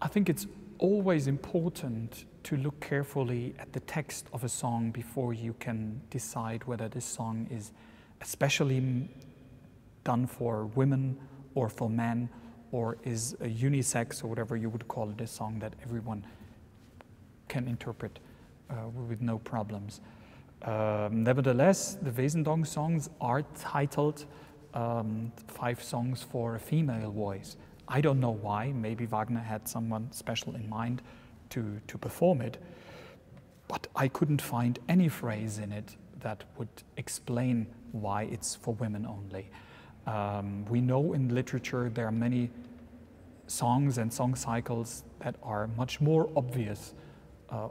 I think it's always important to look carefully at the text of a song before you can decide whether this song is especially done for women or for men, or is a unisex or whatever you would call it, a song that everyone can interpret with no problems. Nevertheless, the Wesendonck songs are titled 5 Songs for a Female Voice. I don't know why. Maybe Wagner had someone special in mind to perform it, but I couldn't find any phrase in it that would explain why it's for women only. We know in literature there are many songs and song cycles that are much more obvious,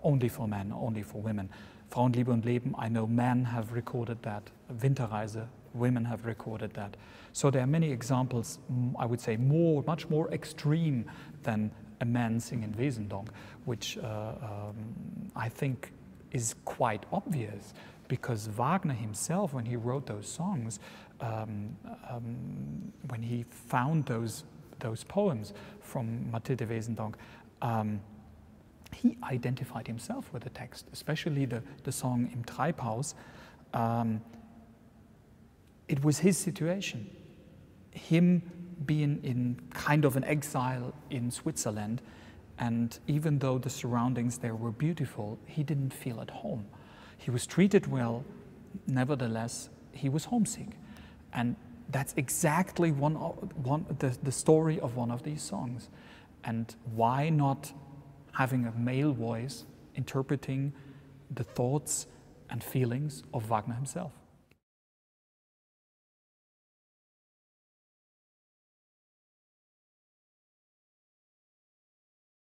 only for men, only for women. Frauen, Liebe und Leben, I know men have recorded that. Winterreise, women have recorded that. So there are many examples, I would say, much more extreme than a man singing Wesendonck, which I think is quite obvious, because Wagner himself, when he wrote those songs, when he found those poems from Mathilde Wesendonck, he identified himself with the text, especially the song Im Treibhaus. It was his situation, him being in kind of an exile in Switzerland, and even though the surroundings there were beautiful, he didn't feel at home. He was treated well, nevertheless, he was homesick. And that's exactly the story of one of these songs. And why not having a male voice interpreting the thoughts and feelings of Wagner himself?